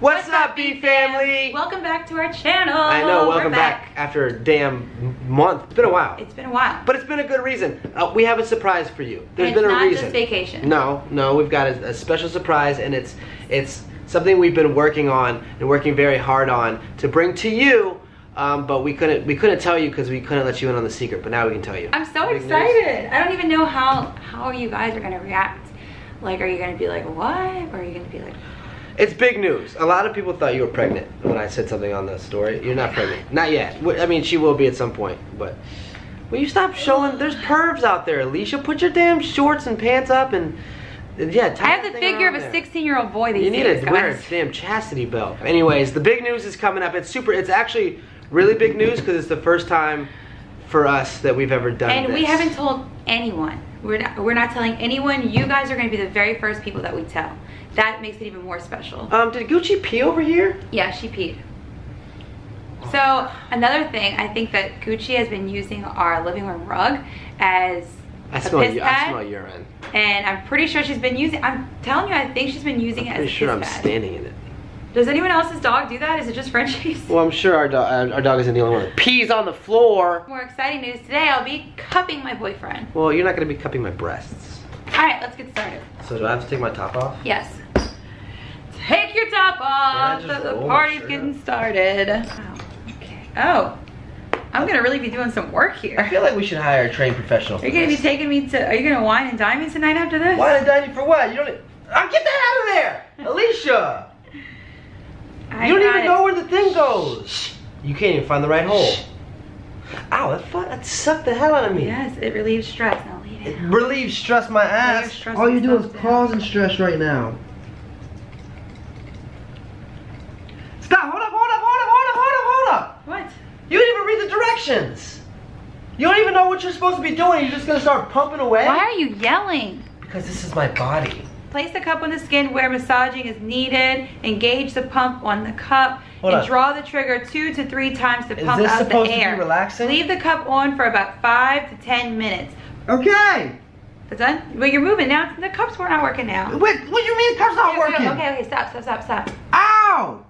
What's up, Bee Family? Welcome back to our channel. I know, welcome back after a damn month. It's been a while. It's been a while. But it's been a good reason. We have a surprise for you. There's been a reason. It's not just vacation. No, no, we've got a special surprise, and it's something we've been working on and working very hard on to bring to you. But we couldn't tell you because we couldn't let you in on the secret. But now we can tell you. I'm so excited. I don't even know how you guys are gonna react. Like, are you gonna be like, what? Or are you gonna be like? It's big news. A lot of people thought you were pregnant when I said something on the story. You're not pregnant. Not yet. I mean, she will be at some point, but... Will you stop showing? There's pervs out there, Alicia. Put your damn shorts and pants up and... Yeah, I have the figure of a 16-year-old boy these days, guys. You need to wear a damn chastity belt. Anyways, the big news is coming up. It's super... It's actually really big news because it's the first time for us that we've ever done this. And we haven't told anyone. We're not telling anyone. You guys are going to be the very first people that we tell. That makes it even more special. Did Gucci pee over here? Yeah, she peed. So another thing, I think that Gucci has been using our living room rug as a piss pad. I smell urine. And I'm pretty sure she's been using. I'm telling you, I think she's been using it as a piss pad. I'm pretty sure I'm standing in it. Does anyone else's dog do that? Is it just Frenchie's? Well, I'm sure our dog isn't the only one that pees on the floor. More exciting news today, I'll be cupping my boyfriend. Well, you're not going to be cupping my breasts. All right, let's get started. So do I have to take my top off? Yes. Take your top off! Yeah, the party's getting started. Wow. Okay. Oh, I'm gonna really be doing some work here. I feel like we should hire a trained professional. Are you gonna wine and dine me tonight after this? Wine and dine you for what? You don't. I'll get that out of there, Alicia. You don't even know where the thing goes. Shh. You can't even find the right hole. Shh. Ow! That sucked the hell out of me. Yes, it relieves stress. Now lay down. It relieves stress my ass. Stress all you do is causing stress right now. Stop! Hold up! What? You didn't even read the directions. You don't even know what you're supposed to be doing. You're just gonna start pumping away. Why are you yelling? Because this is my body. Place the cup on the skin where massaging is needed. Engage the pump on the cup and draw the trigger 2 to 3 times to pump out the air. Is this supposed to be relaxing? Leave the cup on for about 5 to 10 minutes. Okay. That's done? Well, you're moving now. The cups were not working now. Wait, what do you mean the cups not working? Okay, stop. Ow!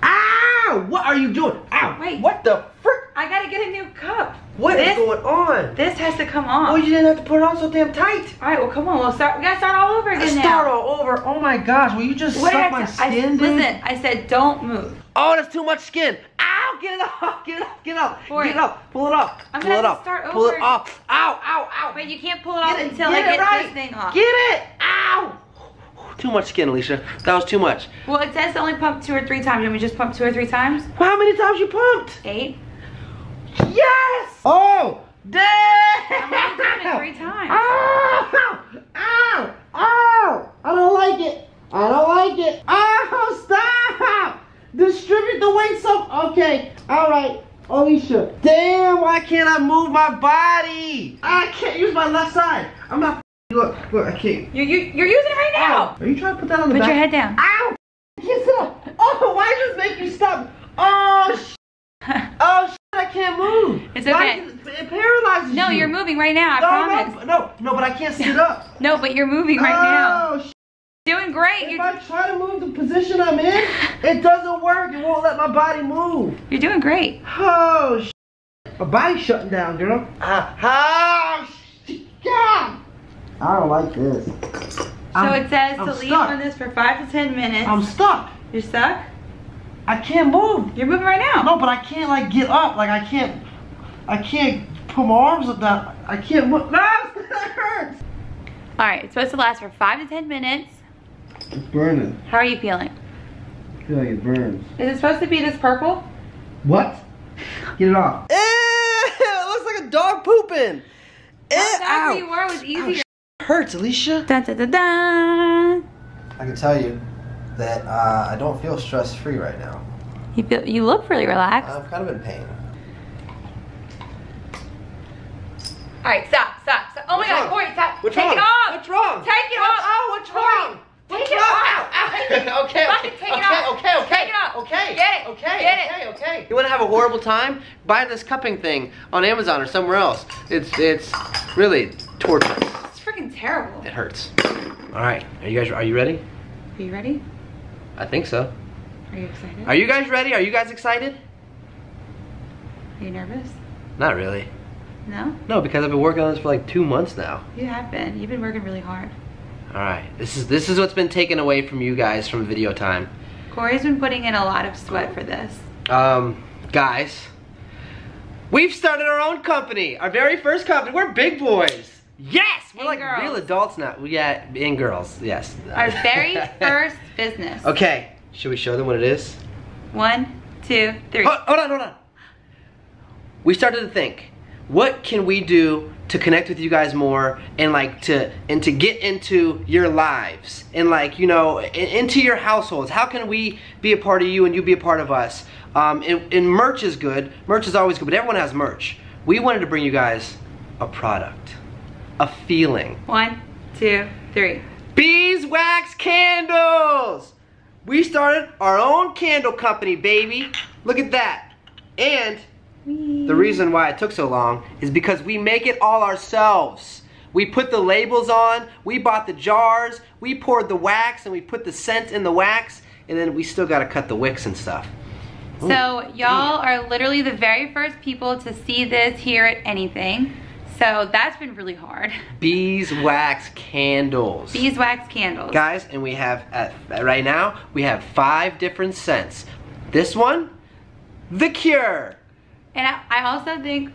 Ow! What are you doing? Ow! Wait. What the frick? I gotta get a new cup. What is going on? This has to come off. Oh, you didn't have to put it on so damn tight. All right, well, come on. We gotta start all over again now. Start all over. Oh my gosh, will you just suck my skin, dude? Listen, I said don't move. Oh, that's too much skin. Ow! Get it off! Get it off! Pull it off! I'm gonna have to start over. Pull it off! Ow! But you can't pull it off until I get this thing off. Get it! Ow! Too much skin, Alicia. That was too much. Well, it says to only pump 2 or 3 times. Did we just pump 2 or 3 times? Well, how many times you pumped? 8. Yes! Oh! Damn! I'm only doing it 3 times. Ow! Ow! Ow! I don't like it. Ow! Stop! Distribute the weight so... Okay. All right. Alicia. Damn, why can't I move my body? I can't use my left side. I'm not... Look, I can't. You're using it right now. Ow. Are you trying to put that on the back? Put your head down. Ow! Get up! Oh, why does this make you stop? Oh, sh. Oh, sh. I can't move. It's okay. It paralyzes you. No, you're moving right now. I promise. No, but I can't sit up. No, but you're moving right now. Oh, sh. Doing great. If I try to move the position I'm in, it doesn't work. It won't let my body move. You're doing great. Oh, sh. My body's shutting down, girl. Oh, sh. God. I don't like this. So it says to leave on this for 5 to 10 minutes. I'm stuck. You're stuck? I can't move. You're moving right now. No, but I can't like get up. Like I can't put my arms up that. I can't move. No, that hurts. All right, it's supposed to last for 5 to 10 minutes. It's burning. How are you feeling? I feel like it burns. Is it supposed to be this purple? What? Get it off. Ew, it looks like a dog pooping. How you were was easier. Hurts, Alicia. Dun, dun, dun, dun. I can tell you that I don't feel stress-free right now. You look really relaxed. I'm kind of in pain. All right, stop. Oh my God, Corey, stop. Take it off. What's wrong? Take it off. Oh, what's wrong? Take it off. Okay. Get it. You want to have a horrible time? Buy this cupping thing on Amazon or somewhere else. It's really torturous. Terrible. It hurts. All right, are you ready? Are you ready? I think so. Are you excited? Are you guys ready? Are you guys excited? Are you nervous? Not really. No? No, because I've been working on this for like 2 months now. You have been. You've been working really hard. Alright. This is what's been taken away from you guys from video time. Corey's been putting in a lot of sweat for this. Guys, we've started our own company. Our very first company. We're big boys. Yes! We're and like girls. Real adults now. Yeah, and girls. Yes. Our very first business. Okay. Should we show them what it is? 1, 2, 3. Hold on. We started to think, what can we do to connect with you guys more and like to get into your lives and like, you know, into your households? How can we be a part of you and you be a part of us? And merch is good. Merch is always good, but everyone has merch. We wanted to bring you guys a product, a feeling. 1, 2, 3. BZWax Candles! We started our own candle company, baby. Look at that. And the reason why it took so long is because we make it all ourselves. We put the labels on, we bought the jars, we poured the wax, and we put the scent in the wax, and then we still gotta cut the wicks and stuff. Ooh, so y'all are literally the very first people to see this, hear it, anything. So that's been really hard. BZWax Candles. BZWax Candles. Guys, and we have, right now, we have 5 different scents. This one, The Cure. And I also think,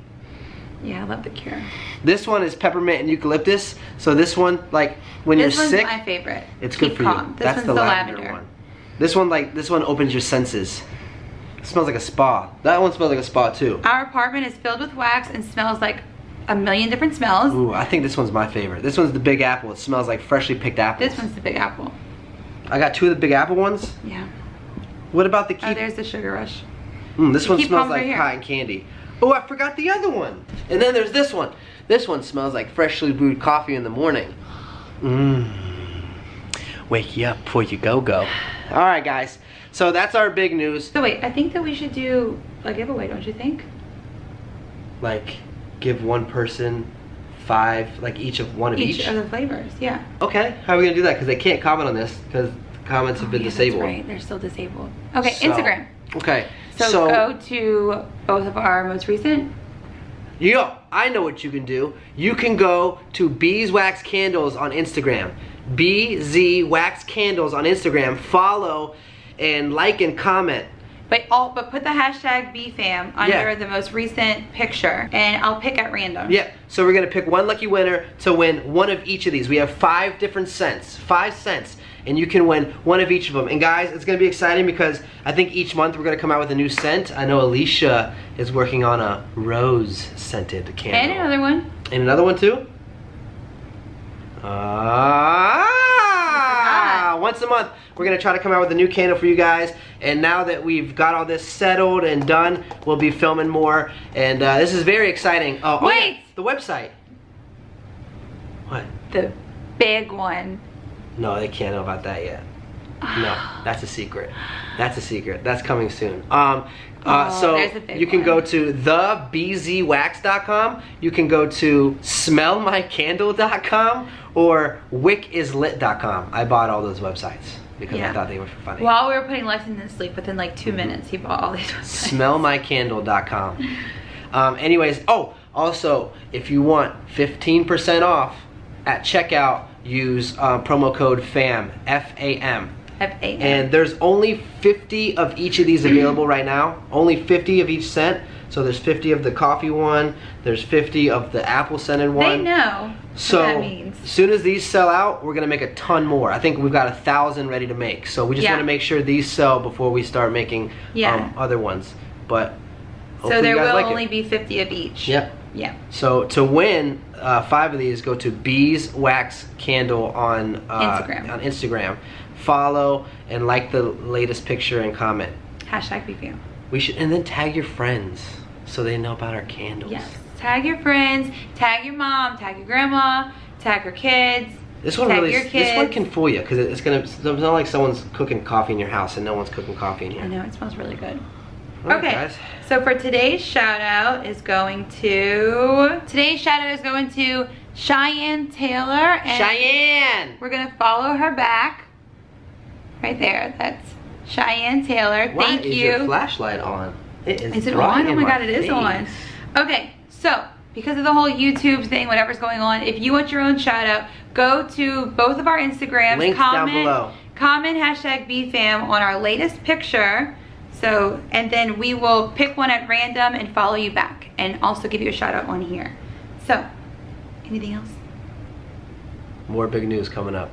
yeah, I love The Cure. This one is peppermint and eucalyptus. So this one, like, when this you're sick. This one's my favorite. It's good for you. That's the lavender one. This one, like, this one opens your senses. It smells like a spa. That one smells like a spa, too. Our apartment is filled with wax and smells like a million different smells. Ooh, I think this one's my favorite. This one's the Big Apple. It smells like freshly picked apples. This one's the Big Apple. I got 2 of the Big Apple ones? Yeah. What about the key? Oh, there's the Sugar Rush. This one smells like cotton candy. Oh, I forgot the other one. And then there's this one. This one smells like freshly brewed coffee in the morning. Wake you up before you go. All right, guys. So that's our big news. So wait, I think that we should do a giveaway, don't you think? Like, give one person 5, like each of one of each? Each of the flavors, yeah. Okay, how are we gonna do that? Because they can't comment on this because the comments have been disabled. That's right, they're still disabled. Okay, so, Instagram. Okay. So go to both of our most recent. Yo, I know what you can do. You can go to BZWax Candles on Instagram. BZWax Candles on Instagram. Follow and like and comment. But put the hashtag BFAM under the most recent picture, and I'll pick at random. Yeah, so we're gonna pick one lucky winner to win one of each of these. We have 5 different scents, 5 scents, and you can win one of each of them. And guys, it's gonna be exciting because I think each month we're gonna come out with a new scent. I know Alicia is working on a rose-scented candle. And another one. And another one too? Once a month, we're gonna try to come out with a new candle for you guys. And now that we've got all this settled and done, we'll be filming more. And this is very exciting. Oh, wait! Oh yeah, the website. What? The big one. No, they can't know about that yet. No, that's a secret. That's a secret. That's coming soon. So you can go to thebzwax.com. You can go to smellmycandle.com or wickislit.com. I bought all those websites because I thought they were funny. While we were putting Lexington to sleep, within like 2 minutes, he bought all these websites. Smellmycandle.com. Anyways, also, if you want 15% off at checkout, use promo code FAM, F-A-M. F-A-M. And there's only 50 of each of these available right now. Only 50 of each scent. So there's 50 of the coffee one. There's 50 of the apple scented one. They know what that means. So as soon as these sell out, we're gonna make a ton more. I think we've got 1,000 ready to make. So we just want to make sure these sell before we start making other ones. But so there will only be 50 of each. Yep. Yeah. So to win 5 of these, go to BZWax Candle on Instagram. Follow and like the latest picture and comment. Hashtag BFAM. We should, and then tag your friends so they know about our candles. Yes. Tag your friends. Tag your mom. Tag your grandma. Tag her kids. This one this one can fool you because it's gonna. It's not like someone's cooking coffee in your house and no one's cooking coffee in here. I know, it smells really good. Okay, so for today's shout out is going to Cheyenne Taylor. And Cheyenne! We're gonna follow her back. right there. That's Cheyenne Taylor. Why thank is you. Your flashlight on? It is. Is it on? Oh my god, it is on. Okay, so because of the whole YouTube thing, whatever's going on, if you want your own shout out, go to both of our Instagrams. Links comment, down below. Comment hashtag BFam on our latest picture. So, and then we will pick one at random and follow you back and also give you a shout out on here. So, anything else? More big news coming up.